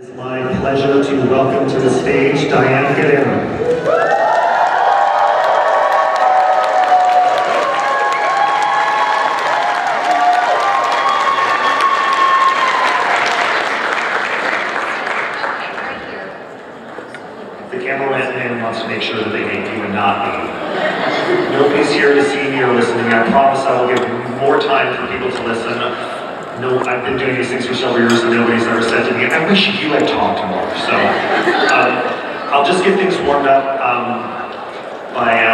It is my pleasure to welcome to the stage Diane Guerrero.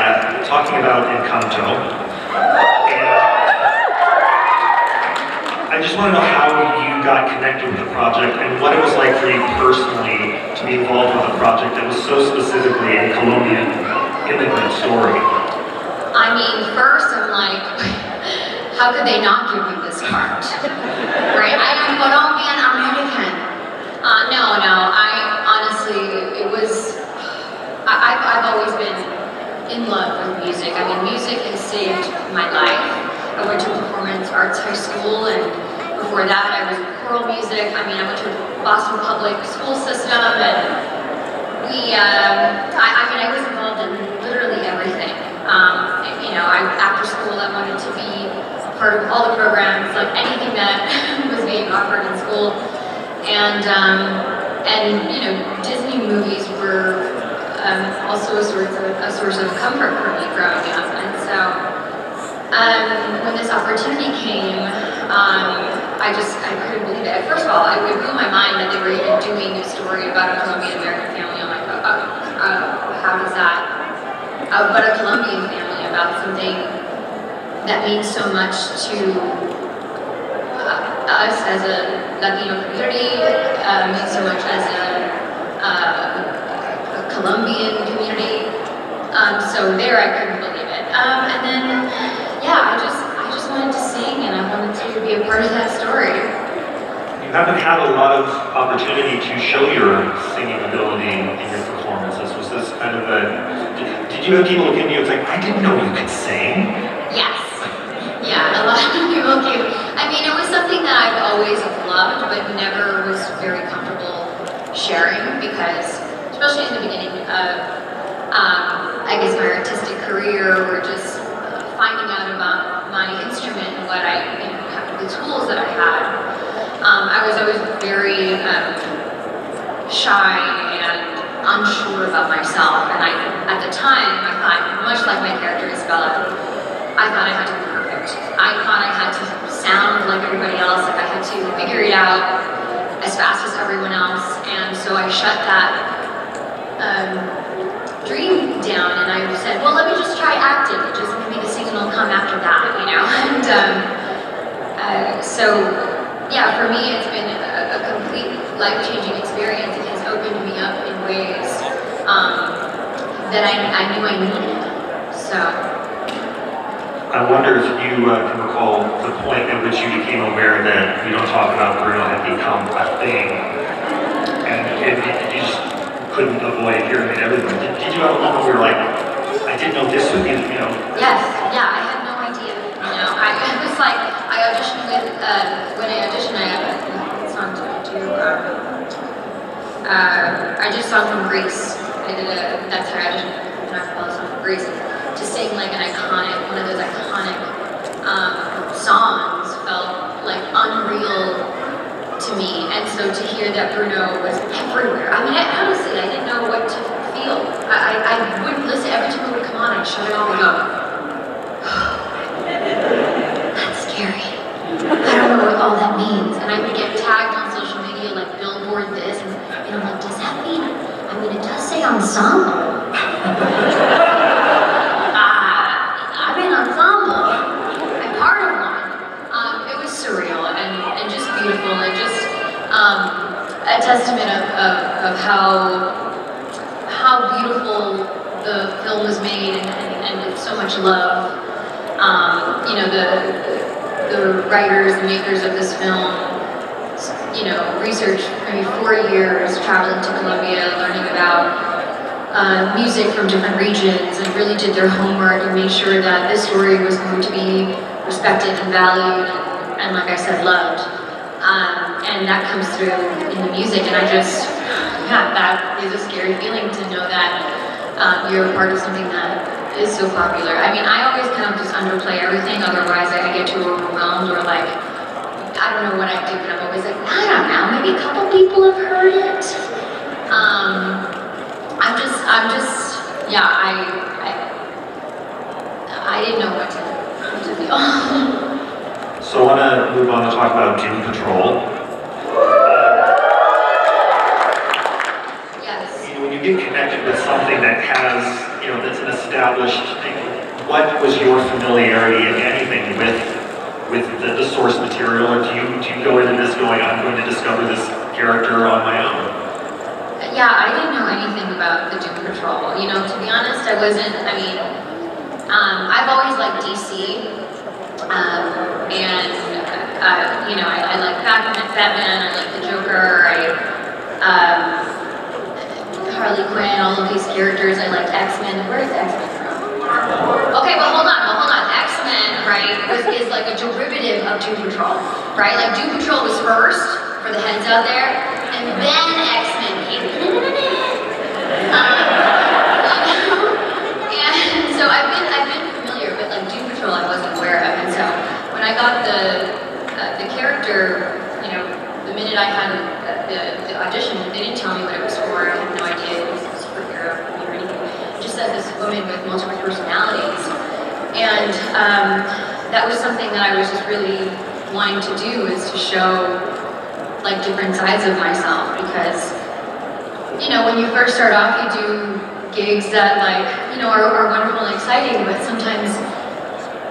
By talking about Encanto. And I just want to know how you got connected with the project and what it was like for you personally to be involved with a project that was so specifically a Colombian immigrant story. I mean, first I'm like, how could they not give me this part? Right? I am Colombian American. I've always been in love with music. I mean, music has saved my life. I went to performance arts high school, and before that I was choral music. I mean, I went to Boston public school system, and I was involved in literally everything. After school I wanted to be a part of all the programs, like anything that was being offered in school. And you know, Disney movies were also a source of comfort for me growing up, and so when this opportunity came, I couldn't believe it. First of all, it blew my mind that they were even doing a story about a Colombian American family. I'm like, how does that? But a Colombian family about something that means so much to us as a Latino community, means so much as a Colombian community, so there I couldn't believe it. And then, yeah, I just wanted to sing, and I wanted to be a part of that story. You haven't had a lot of opportunity to show your singing ability in your performances. Was this kind of a... Did you have people look at you and say, I didn't know you could sing? Yes. Yeah, a lot of people came. I mean, it was something that I've always loved, but never was very comfortable sharing, because especially in the beginning of, I guess, my artistic career, or just finding out about my instrument and what I, you know, the tools that I had. I was always very shy and unsure about myself, and at the time, I thought, much like my character Isabela, I thought I had to be perfect. I thought I had to sound like everybody else, like I had to figure it out as fast as everyone else, and so I shut that dream down, and I said, well, let me just try acting. It just maybe the singing will come after that, you know. And so, yeah, for me, it's been a complete life-changing experience. It has opened me up in ways that I knew I needed. So, I wonder if you can recall the point at which you became aware that We Don't Talk About Bruno had become a thing, and you just couldn't avoid hearing it everywhere. Did you have a moment where you're like, I didn't know this would be, you know? Yes, yeah, I had no idea, you know. I was like, I auditioned with, when I auditioned, I had a song to do, I did a song from Greece. That's how I auditioned with an acapella song from Greece, to sing like one of those iconic songs felt like unreal to me, and so to hear that Bruno was everywhere. I mean, honestly, I didn't know what to feel. I wouldn't listen. Every time it would come on, I'd shut it all and go, that's scary. I don't know what all that means. And I would get tagged on social media, like Billboard this, and I'm like, does that mean? I mean, it does say ensemble. I'm in ensemble. I'm part of one. It was surreal and just beautiful. A testament of how beautiful the film was made, and with so much love. You know, the writers, the makers of this film, you know, researched maybe 4 years traveling to Colombia, learning about music from different regions, and really did their homework and made sure that this story was going to be respected and valued, and like I said, loved. and that comes through in the music, and I just, yeah, that is a scary feeling to know that you're a part of something that is so popular. I mean, I always kind of just underplay everything, otherwise I get too overwhelmed, or like, I don't know what I do, but I'm always like, I don't know, maybe a couple people have heard it. I'm just, yeah, I didn't know what to feel. So I want to move on to talk about Doom Patrol. Yes. You know, when you get connected with something that has, you know, that's an established thing, what was your familiarity, if anything, with the source material? Or do you go into this going, I'm going to discover this character on my own? Yeah, I didn't know anything about the Doom Patrol. You know, to be honest, I wasn't, I mean, I've always liked DC. You know, I like Pac-Man, I like the Joker, Harley Quinn, all of these characters. I liked X-Men. Where is X-Men from? Okay, well hold on. X-Men, right, is like a derivative of Doom Patrol, right? Like Doom Patrol was first, for the heads out there, and then X-Men came. And so I've been familiar, but like Doom Patrol I wasn't aware of, and so when I got the character, you know, the minute I had the audition, they didn't tell me what it was for. I had no idea it was a superhero or anything. Just that this woman with multiple personalities, and that was something that I was just really wanting to do, is to show like different sides of myself, because you know when you first start off, you do gigs that like you know are wonderful and exciting, but sometimes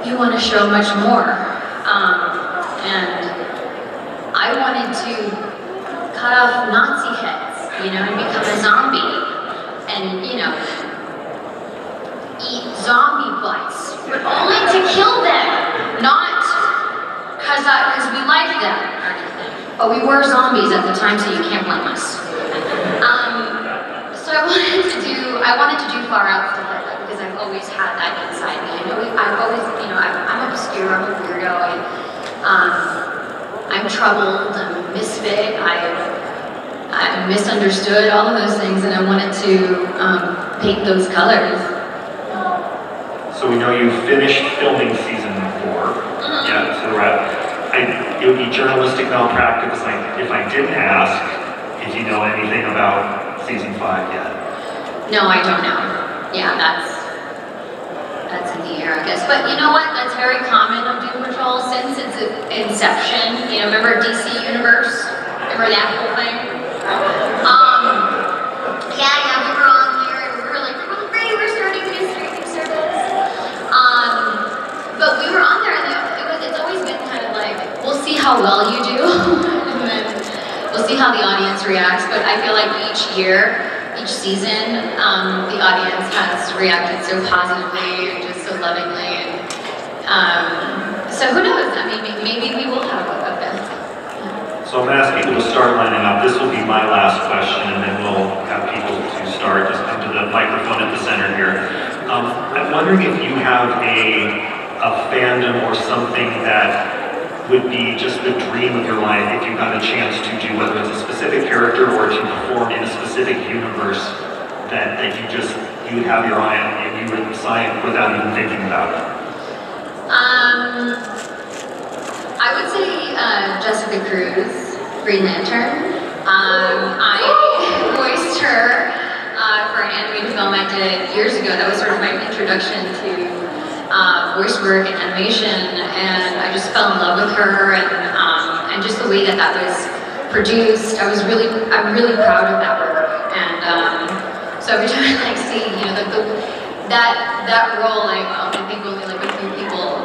you want to show much more. And I wanted to cut off Nazi heads, you know, and become a zombie, and, you know, eat zombie butts, but only to kill them, not because we liked them or anything. But we were zombies at the time, so you can't blame us. So I wanted to do far out stuff like that, because I've always had that inside me. I've always, you know, I'm obscure, I'm a weirdo, I'm troubled, I'm a misfit, I'm misunderstood, all of those things, and I wanted to paint those colors. So we know you finished filming season 4. Mm-hmm. Yeah, so it would be journalistic malpractice if I didn't ask, did you know anything about season 5 yet? No, I don't know. Yeah, that's in the air, I guess. But you know what? That's very common on Doom Patrol since its inception. You know, remember DC Universe? Remember that whole thing? Yeah, we were on there and we were like, oh great, we're starting a new streaming service. But we were on there and it's always been kind of like, we'll see how well you do, and then we'll see how the audience reacts. But I feel like each season, the audience has reacted so positively and just so lovingly, and so who knows? I mean, maybe we will have a bit. Yeah. So I'm going to ask people to start lining up. This will be my last question, and then we'll have people to start. Just come to the microphone at the center here. I'm wondering if you have a fandom or something that would be just the dream of your life if you got a chance to do, whether it's a specific character or to perform in a specific universe that you would have your eye on and you would sign without even thinking about it? I would say Jessica Cruz, Green Lantern. I voiced her for an animated film I did years ago. That was sort of my introduction to voice work and animation, and I just fell in love with her, and just the way that was produced. I'm really proud of that work, and so every time I see, you know, that role, I think only like a few people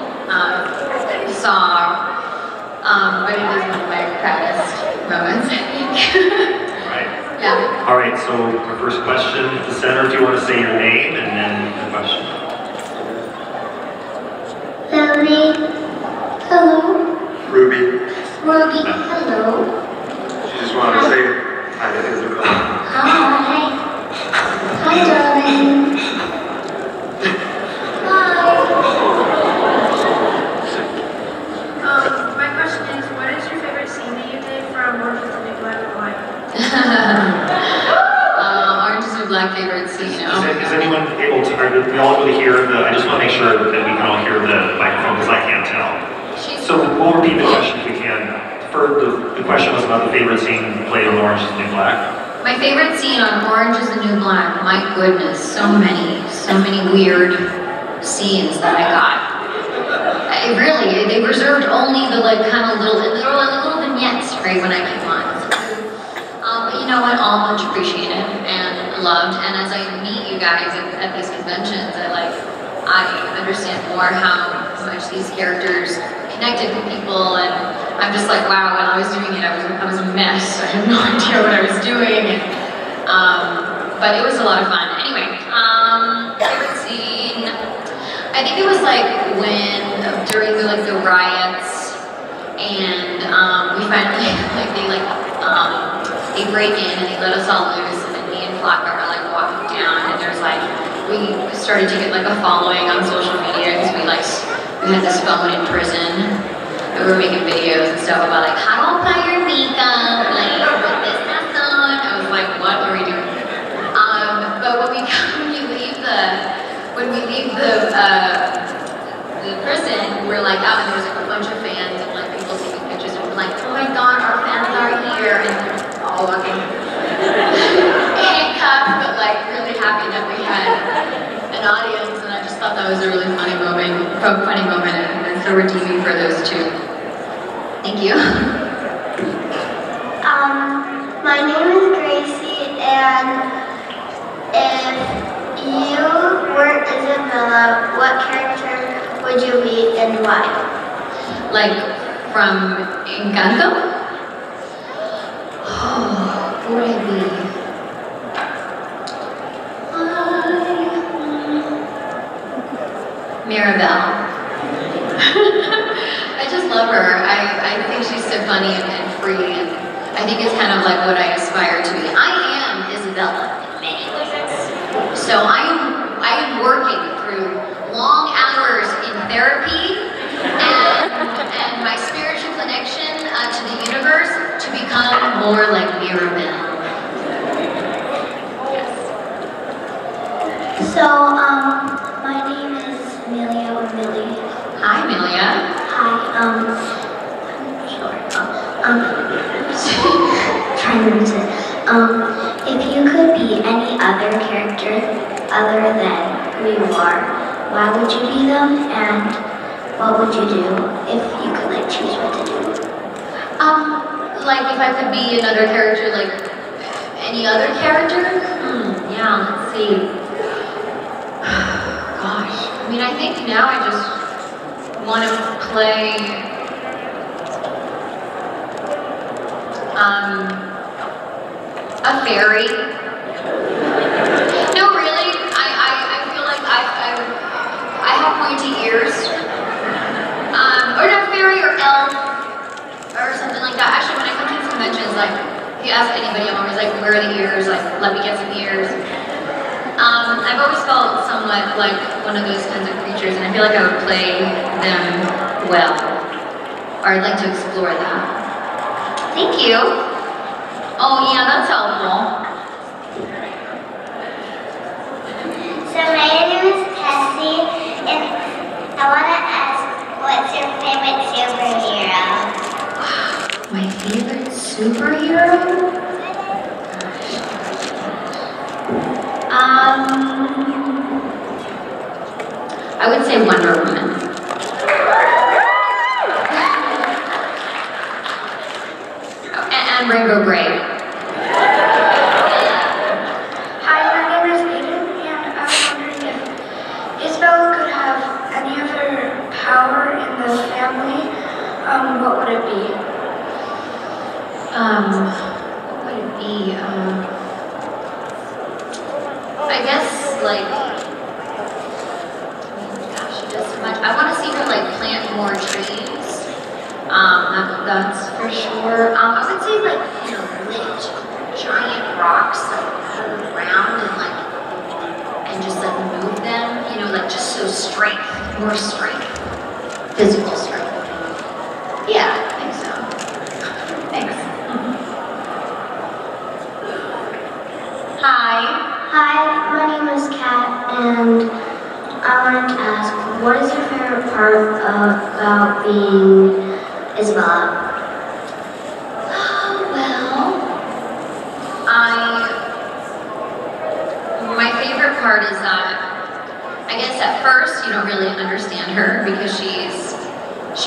saw, but it was one of my proudest moments, I think. Right. Yeah. All right. So our first question at the center. Do you want to say your name and then the question? Ruby. Hello. Ruby. Hello. Just wanted to say hi to Isabela. Hi, darling. Hi. My question is, what is your favorite scene that you did from my favorite scene. Is anyone able to, are we all able to hear the, I just want to make sure that we can all hear the microphone because I can't tell. So we'll repeat the question if we can. The question was about the favorite scene played on Orange Is the New Black. My favorite scene on Orange Is the New Black, my goodness, so many weird scenes that I got. It really, they reserved only the like kind of little, there were like little vignettes right when I came on. But you know what, all much appreciated and loved, and as I meet you guys at these conventions, I understand more how much these characters connected with people, and I'm just like, wow, while I was doing it, I was a mess. I had no idea what I was doing. And, but it was a lot of fun. Anyway, favorite scene, I think it was like when, during the riots, and we finally, they break in and they let us all loose, and me and Flocka are like walking down, and there's like, we started to get like a following on social media, because we had this phone in prison, and we were making videos and stuff about how do I apply your makeup, put this mask on. I was like, what are we doing? But when we leave the prison, we're like out, and there's like a bunch of fans and people taking pictures, and we're like, oh my god, our fans are here, and they're all walking handcuffed, but really happy that we had an audience. And I just thought that was a really funny moment. And so redeeming for those two. Thank you. My name is Gracie, and if you were Isabela, what character would you be and why? From Encanto? Oh, who would I be? Mirabel. I just love her. I think she's so funny and free, and I think it's kind of what I aspire to be. I am Isabela in many ways. So I am working through long hours in therapy and my spiritual connection to the universe to become more like Mirabel. Yes. So, my name is Amelia or Millie. Hi, Amelia. Hi, I'm short. If you could be any other character other than who you are, why would you be them, and what would you do if you could choose what to do? If I could be another character, any other character? Yeah, let's see. Gosh. I think now I just want to play, a fairy. No, really, I feel like I have pointy ears, or not fairy, or elf, or something like that. Actually, when I come to these conventions, if you ask anybody, I'm always where are the ears, let me get some ears. I've always felt somewhat like one of those kinds of creatures, and I feel like I would play them well. Or I'd like to explore that. Thank you. Oh yeah, that's helpful. So my name is Tessie, and I want to ask, what's your favorite superhero? My favorite superhero? I would say Wonder Woman. And Rainbow Brave. Hi, my name is Aiden, and I was wondering if Isabela could have any other power in this family, what would it be? What would it be? I guess, gosh, she does so much. I want to see her, plant more trees. That's for sure. I would say, lift giant rocks, from the ground, and, and just, move them, just so strength, more strength. Physical strength. Yeah, I think so. Thanks. Hi. Hi, my name is Kat, and I wanted to ask, what is your favorite part about being Isabela? Well, my favorite part is that, I guess at first you don't really understand her because she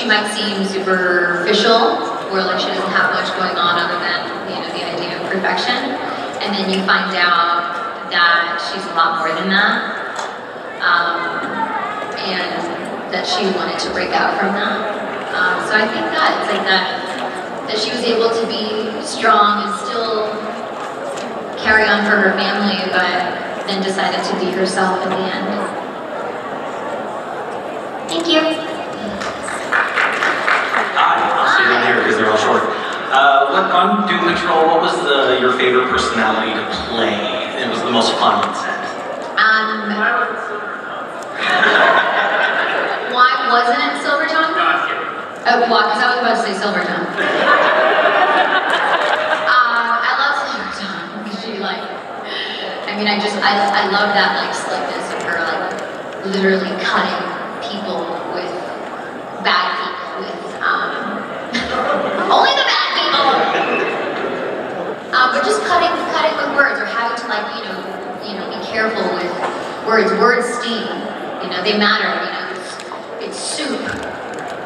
might seem superficial, or like she doesn't have much going on other than, you know, the idea of perfection. And then you find out that she's a lot more than that, and that she wanted to break out from that. So I think that it's like that she was able to be strong and still carry on for her family, but then decided to be herself in the end. Thank you. On Doom Patrol, what was your favorite personality to play? It was the most fun one set. Why wasn't it Silvertongue? Oh, why? Because I was about to say Silvertongue. I love Silvertongue because she I love that slickness of her, literally cutting people with bad people with only the bad. But just cutting with words, or having to be careful with words. Words sting, they matter. It's soup.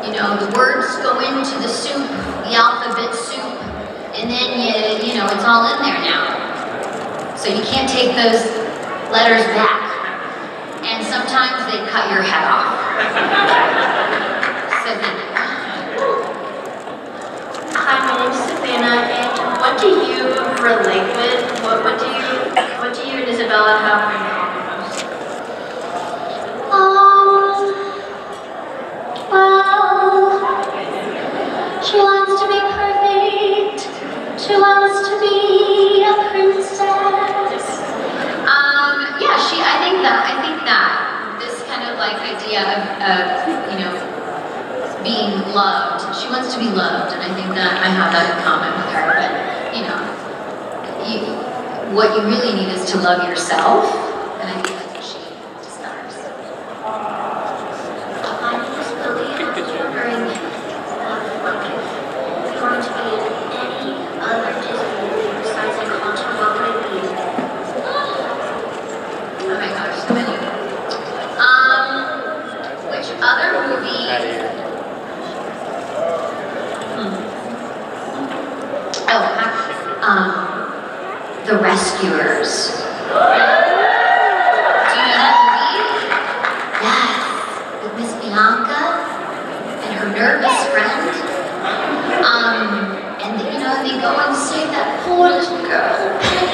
The words go into the soup, the alphabet soup, and then it's all in there now. So you can't take those letters back. And sometimes they cut your head off. So then. Hi, my name is Savannah, and what do you relate with? What do you and Isabela have in common most? Well, she wants to be perfect. She wants to be a princess. Yeah, I think that this kind of idea of being loved. She wants to be loved, and I think that I have that in common with her, but, what you really need is to love yourself, and I think that's what she desires. I'm just wondering if you wanted to be in any other Disney movie besides Encanto, what would it be? Oh my gosh, so many. Which other movie? The Rescuers. Do you know that movie? Yes. With Miss Bianca and her nervous friend. And they go and save that poor little girl, Penny.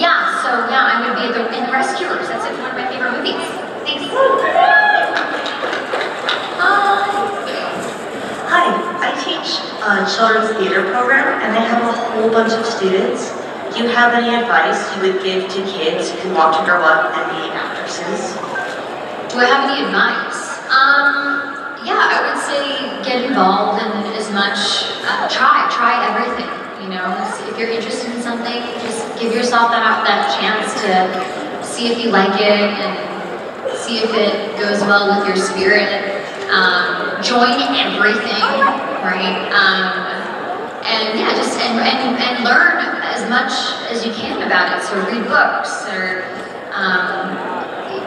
Yeah, so yeah, I would be in The Rescuers. That's one of my favorite movies. Thanks. Hi. I teach a children's theater program, and I have a whole bunch of students. Do you have any advice you would give to kids who want to grow up and be actresses? Do I have any advice? Yeah, I would say get involved in as much, try everything, If you're interested in something, just give yourself that chance to see if you like it and see if it goes well with your spirit. Join everything. Right? And yeah, just and learn as much as you can about it. So read books or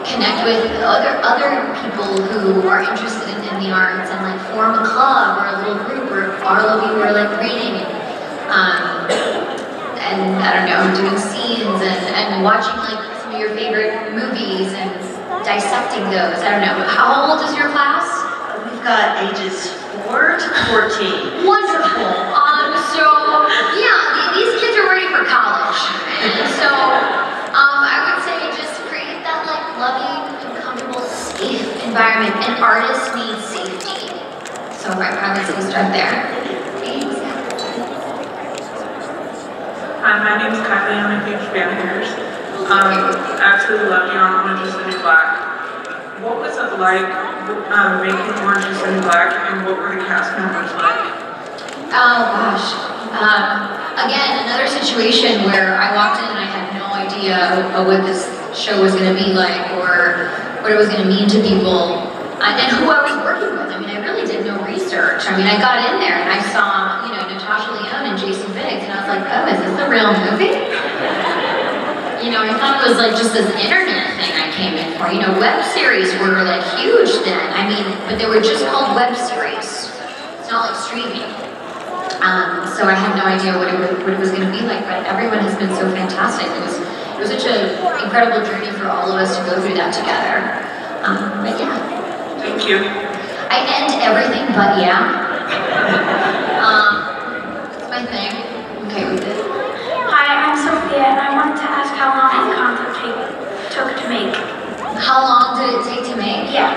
connect with other people who are interested in the arts, and form a club or a little group, or all of you are reading and I don't know, doing scenes and watching some of your favorite movies and dissecting those. I don't know. How old is your class? We've got ages 4 to 14. Wonderful. So yeah, these kids are ready for college. And so I would say just create that loving and comfortable, safe environment. An artist needs safety. So I would say start there. Thanks. Hi, my name is Kylie. I'm a huge fan of yours. I absolutely love you on Orange Is the New Black. What was it like? Making Orange Is the New Black, and what were the cast members like? Oh gosh, Again, another situation where I walked in and I had no idea of what this show was going to be like or what it was going to mean to people and who I was working with. I mean, I really did no research. I mean, I got in there and I saw, you know, Natasha Lyonne and Jason Biggs, and I was like, oh, is this a real movie? You know, I thought it was like just this internet thing I came in for. You know, web series were like huge then. I mean, but they were just called web series. It's not like streaming. So I had no idea what it was going to be like, but everyone has been so fantastic. It was such an incredible journey for all of us to go through that together. But yeah. Thank you. I end everything but yeah. That's my thing. Okay with it. Hi, I'm Sophia, and I wanted to ask how long Encanto took to make. How long did it take to make? Yeah.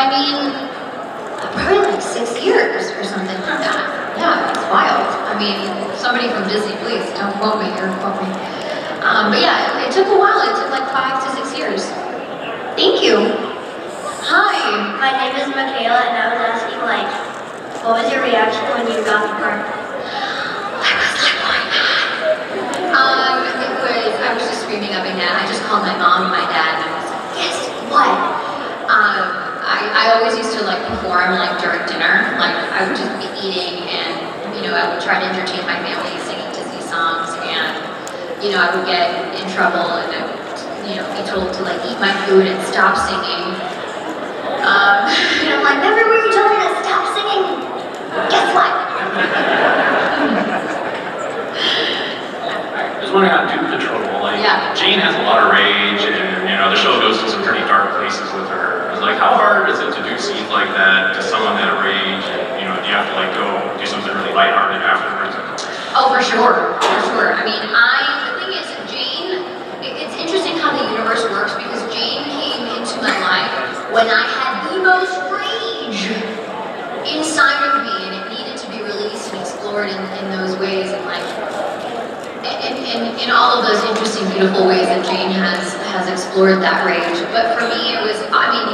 I mean, probably like 6 years or something like that. Yeah, it's wild. I mean, somebody from Disney, please don't quote me or quote me. But yeah, it took a while. It took like 5 to 6 years. Thank you. Hi. My name is Michaela, and I was asking, like, what was your reaction when you got the part? I was like, why not? I was just screaming up and down. I just called my mom and my dad, and I was like, yes, what? I always used to, like, perform, like, during dinner. Like, I would just be eating, and, you know, I would try to entertain my family singing Disney songs, and you know, I would get in trouble and I would, you know, be told to like eat my food and stop singing. And I'm like, remember when you told me to stop singing? Guess what? I was wondering on Doom Patrol, like, yeah. Jane has a lot of rage and, you know, the show goes to some pretty dark places with her. I was like, how hard is it to do scenes like that to someone that rage? And, you know, do you have to like go do something really lighthearted afterwards? Oh, for sure, for sure. I mean, works because Jane came into my life when I had the most rage inside of me, and it needed to be released and explored in those ways, and like in all of those interesting, beautiful ways that Jane has explored that rage. But for me, it was, I mean,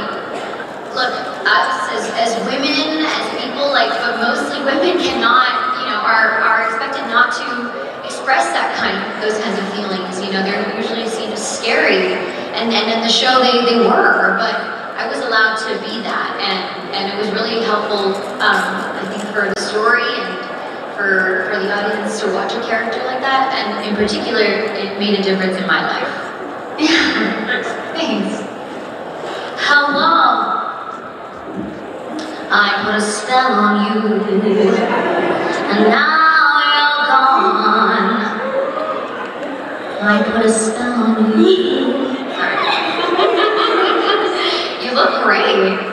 look, us as women, as people, like, but mostly women cannot, you know, are expected not to express that kind of, those kinds of feelings. You know, they're usually seen as scary, and in the show they were, but I was allowed to be that, and it was really helpful, I think, for the story and for the audience to watch a character like that, and in particular, it made a difference in my life. Thanks. How long? I put a spell on you, and now you're gone. I put a spell on you. You look great.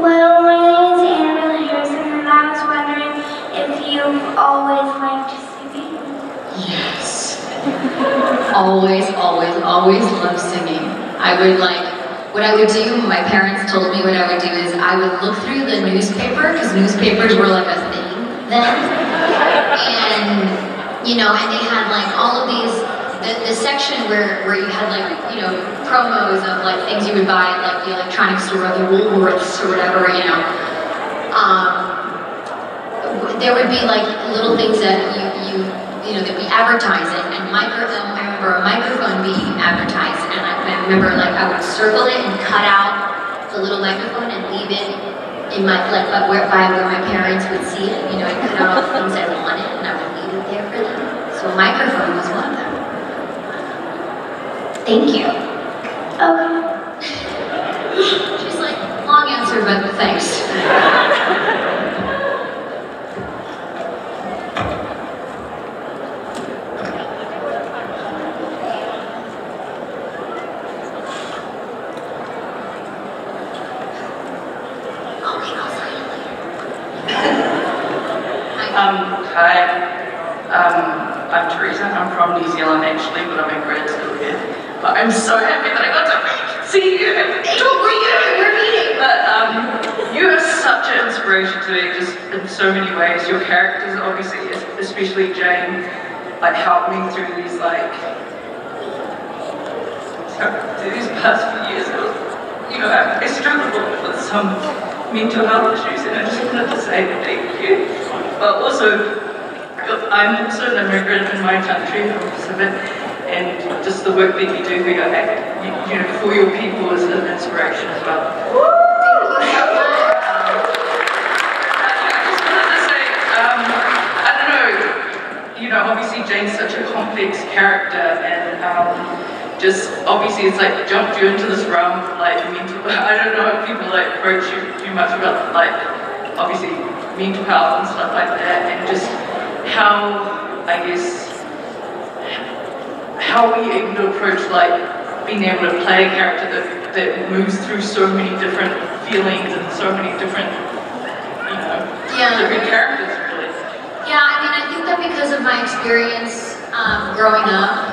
Well, my name is Annabelle Harrison, and I was wondering if you've always liked singing. Yes. always loved singing. I would like, what I would do, my parents told me what I would do is I would look through the newspaper, because newspapers were like a thing then. And you know, and they had like all of these, the section where you had like, you know, promos of like things you would buy at like the electronic store or the Woolworths or whatever, you know. There would be like little things that you know, that we advertise in, and I remember a microphone being advertised, and I remember like I would circle it and cut out the little microphone and leave it in my, like, where my parents would see it, you know, I cut out all the things I wanted and I would leave it there for them. So a microphone was one of them. Thank you. Okay. She's like, long answer, but thanks. I'm so happy that I got to see you and talk with you. We're meeting. But you are such an inspiration to me, just in so many ways. Your characters, obviously, especially Jane, like helped me through these past few years. It was you know, I struggled with some mental health issues, and I just wanted to say thank you. But also, I'm also an immigrant in my country, I'm Pacific, and just the work that you do here, you know, for your people is an inspiration as well. You know, obviously Jane's such a complex character, and just obviously it's like jumped you into this realm of, like, mental. I don't know if people like approach you too much about, like, obviously mental health and stuff like that, and just how, I guess, how we able to approach, like, being able to play a character that moves through so many different feelings and so many different, you know, different characters. Yeah, I mean, I think that because of my experience growing up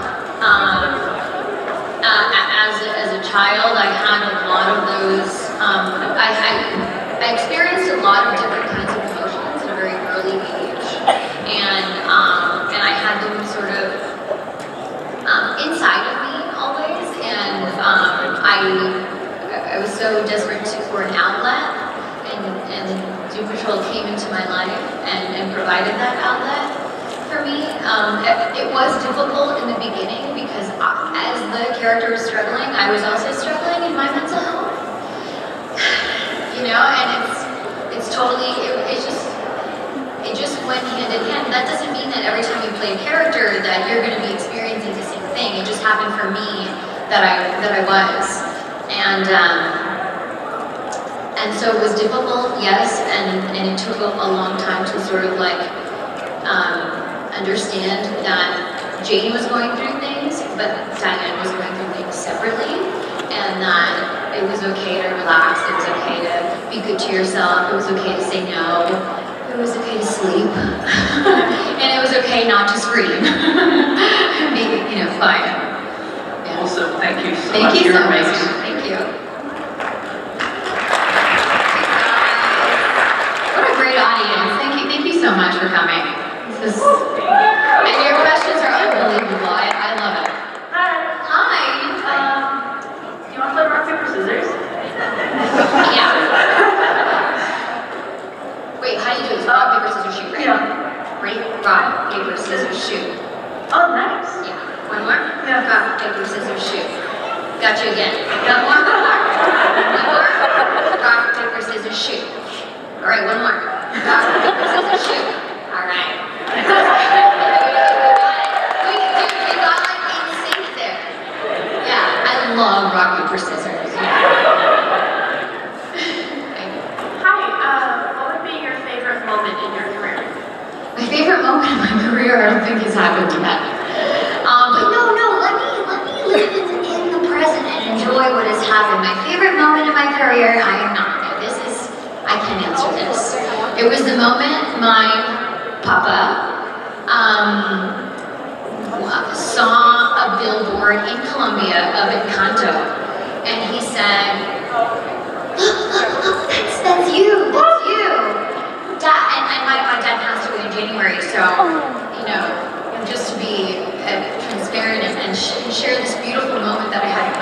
as a child, I had a lot of those, I experienced a lot of different kinds of emotions at a very early age, and I had them sort of inside of me always, and I was so desperate for an outlet, and Doom Patrol came into my life and provided that outlet for me. It was difficult in the beginning because as the character was struggling, I was also struggling in my mental health. You know, and it's totally, it just went hand in hand. That doesn't mean that every time you play a character that you're going to be experiencing the same thing. It just happened for me that I was. And so it was difficult, yes, and it took a long time to sort of like understand that Jane was going through things, but Diane was going through things separately, and that it was okay to relax, it was okay to be good to yourself, it was okay to say no, it was okay to sleep, and it was okay not to scream. Maybe, you know, fine. Yeah. Also, thank you so much. You're amazing. Thank you. So much for coming. This is, and your questions are unbelievable. I love it. Hi. Do you want to play rock paper scissors? Yeah. Wait, how do you do this? Rock paper scissors shoot, right? Yeah. Right. Rock paper scissors shoot. Oh, nice. Yeah. One more. Yeah. Rock paper scissors shoot. Got you again. Got one more. One more. Rock paper scissors shoot. All right, one more. This is a shoot. All right. We got like in sync there. Yeah, I love rock paper scissors. Yeah. Hi. What would be your favorite moment in your career? My favorite moment in my career, I don't think has happened yet. But no. Let me live in the present and enjoy what has happened. My favorite moment in my career, I am not. I can answer this. It was the moment my papa saw a billboard in Colombia of Encanto, and he said, look, that's you. Dad, and my dad passed away in January, so, you know, just to be transparent and share this beautiful moment that I had with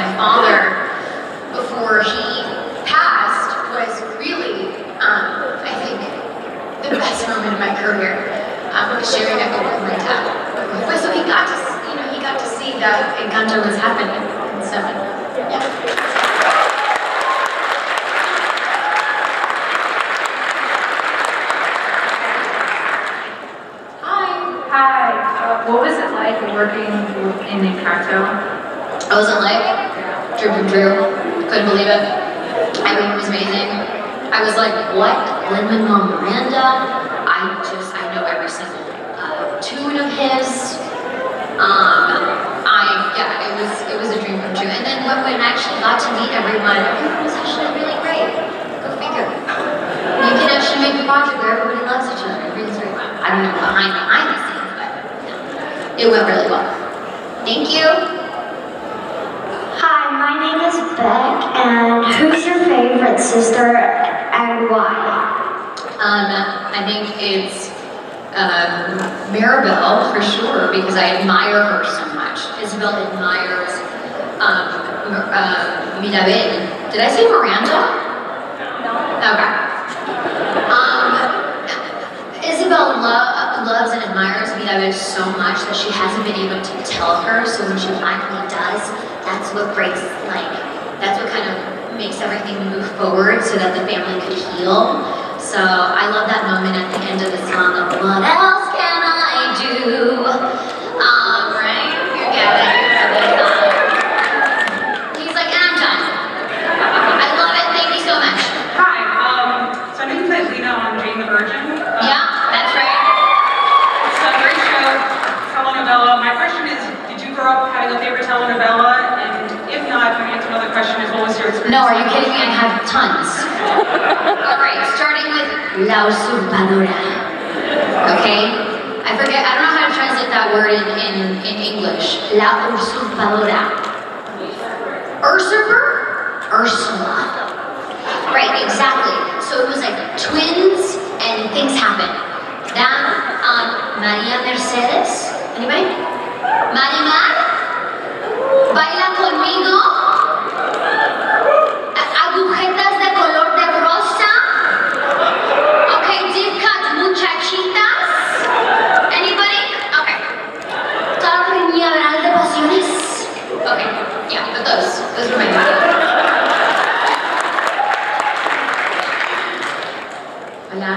my father before he passed was really, I think, the best moment of my career. Sharing that with my dad. But so he got to, you know, he got to see that Encanto was happening, and so, yeah. Hi. What was it like working in Encanto? What was it like? Drew. Couldn't believe it. I mean, it was amazing. I was like, what? Lin-Manuel Miranda? I know every single tune of his. It was a dream come true. And then when I actually got to meet everyone was actually really great. Go figure. You can actually make a project where everybody loves each other. I don't know behind the scenes, but no. It went really well. Thank you. Hi, my name is Beck, and who's your favorite sister and why? I think it's Mirabel, for sure, because I admire her so much. Isabel admires Mirabel Did I say Miranda? No. Okay. Isabel loves and admires Mirabel so much that she hasn't been able to tell her, so when she finally does, that's what breaks, like, that's what kind of makes everything move forward so that the family could heal. So I love that moment at the end of the song of what else can I do? Right? You get it. He's like, and I'm done. I love it. Thank you so much. Hi. So I know you played Lena on Jane the Virgin. Yeah, that's right. It's a great show, telenovela. My question is, did you grow up having a favorite telenovela? And if not, my next another question is, what was your experience? No, are you kidding me? I have tons. All right, starting with La Usurpadora. Okay? I forget, I don't know how to translate that word in English. La usurpadora. Usurper? Ursula. Right, exactly. So it was like twins and things happen. Then, Maria Mercedes. Anybody? Marimar? Baila conmigo? Agujetas de color de rosa? Okay, deep cut muchachita. Okay, yeah, but those were my favorite. Hola.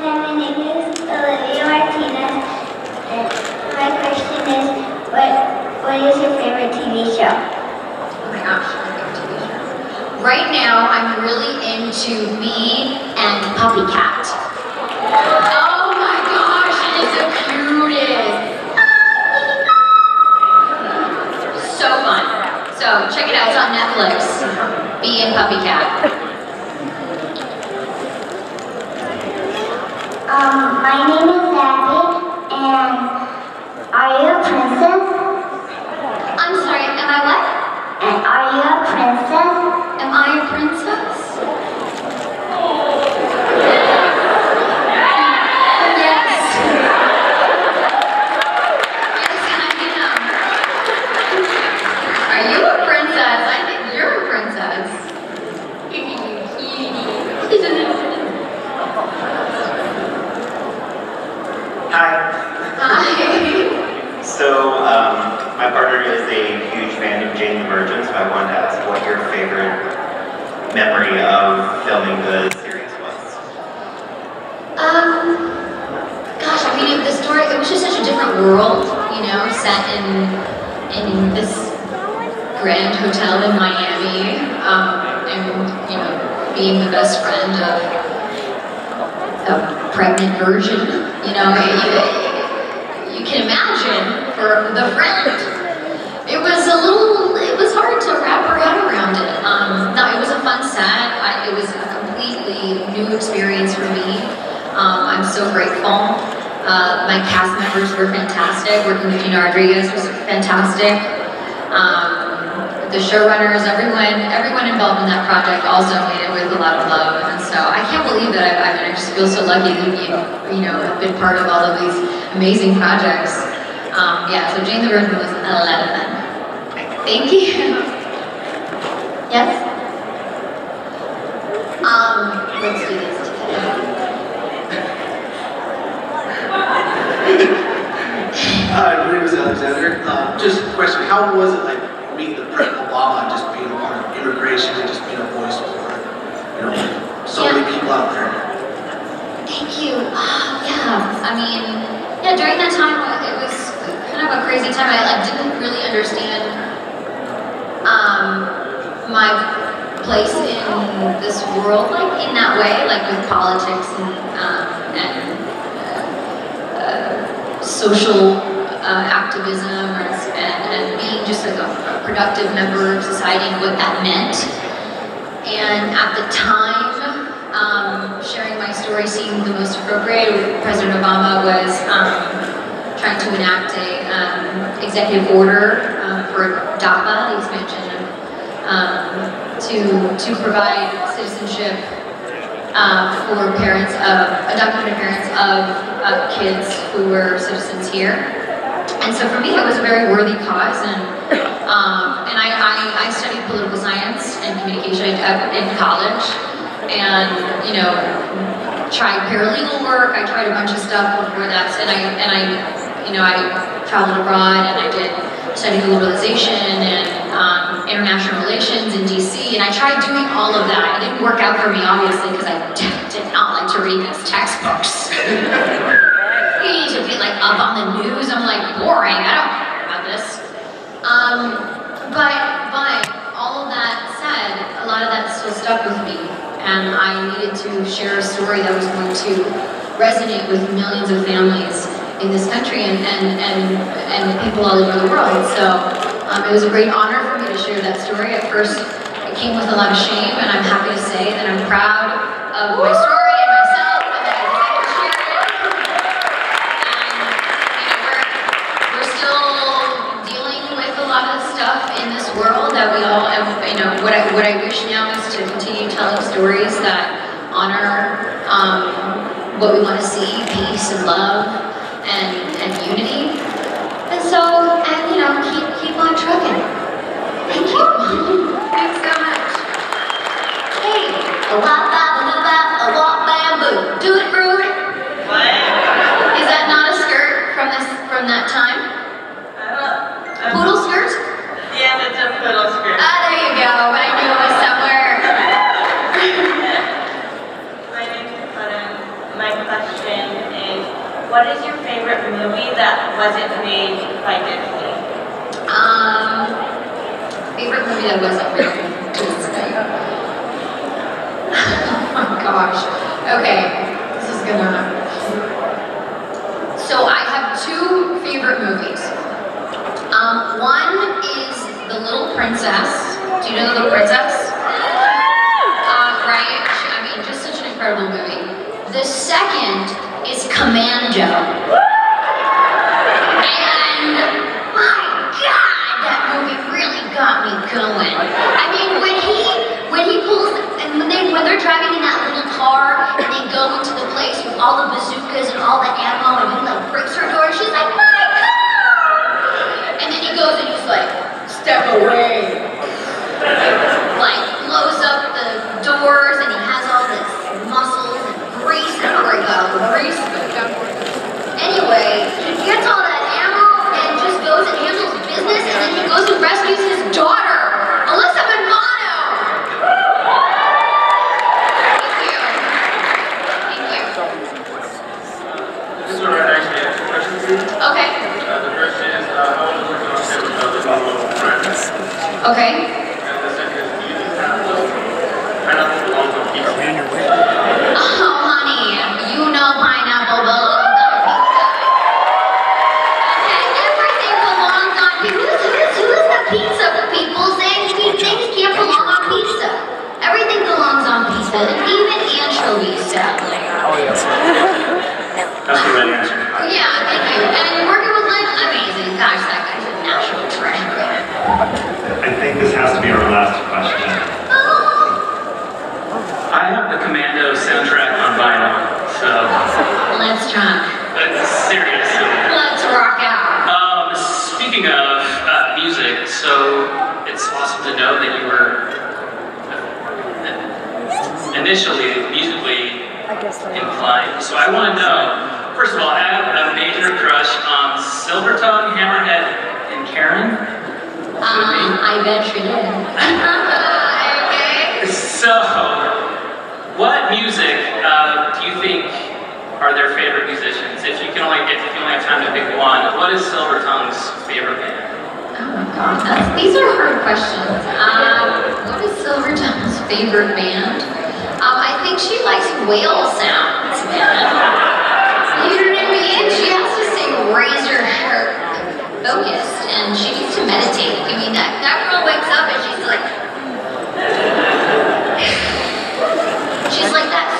Hi, my name is Olivia Martinez, and my question is, what is your favorite TV show? Oh my gosh, my favorite TV show. Right now, I'm really into Me and Puppy Cat. Oh my gosh, it is the cutest. So fun. So check it out, it's on Netflix. Bee and Puppy Cat. My name is Abby, and are you a princess? I'm sorry, am I what? And are you a princess? Am I a princess? My partner is a huge fan of Jane the Virgin, so I wanted to ask what your favorite memory of filming the series was. Gosh, I mean, the story, it was just such a different world, you know, set in this grand hotel in Miami, and, you know, being the best friend of a pregnant virgin, you know, you can imagine. For the friend, it was a little, it was hard to wrap her head around it. No, it was a fun set. It was a completely new experience for me. I'm so grateful. My cast members were fantastic. Working with Gina Rodriguez was fantastic. The showrunners, everyone involved in that project also made it with a lot of love. And so I can't believe that I just feel so lucky that you know, have been part of all of these amazing projects. Yeah, so Jane the Virgin was 11. Thank you. Yes? Let's do this together. My name is Alexander. Just a question, how was it like meeting the President Obama and just being a part of immigration and just being a voice for, you know, so many people out there? Thank you. Yeah, I mean, yeah, during that time, it was kind of a crazy time. I didn't really understand my place in this world, like in that way, like with politics and social activism and being just like a productive member of society and what that meant. And at the time, sharing my story seemed the most appropriate. President Obama was trying to enact a executive order for DAPA, the expansion, to provide citizenship for parents of, adopted parents of kids who were citizens here. And so for me, it was a very worthy cause, and I studied political science and communication in college, and, you know, tried paralegal work. I tried a bunch of stuff before that, and I traveled abroad, and I did study globalization and international relations in DC, and I tried doing all of that. It didn't work out for me, obviously, because I did not like to read those textbooks. You should be like up on the news. I'm like, boring. I don't care about this. But all of that said, a lot of that still stuck with me, and I needed to share a story that was going to resonate with millions of families in this country and people all over the world. So it was a great honor for me to share that story. At first, it came with a lot of shame, and I'm happy to say that I'm proud of my story. What I wish now is to continue telling stories that honor what we want to see, peace and love and unity. And so, and you know, keep on trucking. Thank you. Thanks so much. Hey, a wop bop a wop bamboo. Do it rude. What? Is that not a skirt from that time? I don't know. Poodle skirt? Yeah, that's a poodle skirt. There you go. What is your favorite movie that wasn't made by Disney? Favorite movie that wasn't made by Disney? Oh gosh. Okay, this is gonna... So I have two favorite movies. One is The Little Princess. Do you know The Little Princess? Right? I mean, just such an incredible movie. The second is Commando. And my God, that movie really got me going. I mean, when he pulls, and when they're driving in that little car and they go into the place with all the bazookas and all the ammo and he like breaks her door, she's like, my God! And then he goes and he's like, step away. Like blows up the doors and he has all this muscle and grease and anyway, he gets all that ammo and just goes and handles business, and then he goes and rescues his daughter, Alyssa Milano. Thank you. This is where I actually have questions. Okay. The first is, how was working on set with other people friends? Okay. And the second is, do you think that was pineapple belongs on pizza? Oh, honey, you know pineapple belongs. Even anchovies, sadly. Oh, yes. That's the right answer. Yeah, thank you. And working with Lynn, amazing. Gosh, that guy's a national treasure. I think this has to be our last question. Oh. I have the Commando soundtrack on vinyl, so... Let's try. Seriously. Let's rock out. Speaking of music, so it's awesome to know that you were initially musically inclined. So I want to know, first of all, I have a major crush on Silvertongue, Hammerhead, and Karen. I bet you did. Okay. So, what music do you think are their favorite musicians? If you only have time to pick one, what is Silvertongue's favorite band? Oh my God, these are hard questions. What is Silvertongue's favorite band? I think she likes whale sounds, man. You know what I mean? She has to stay razor focused, and she needs to meditate. I mean, that girl wakes up and she's like that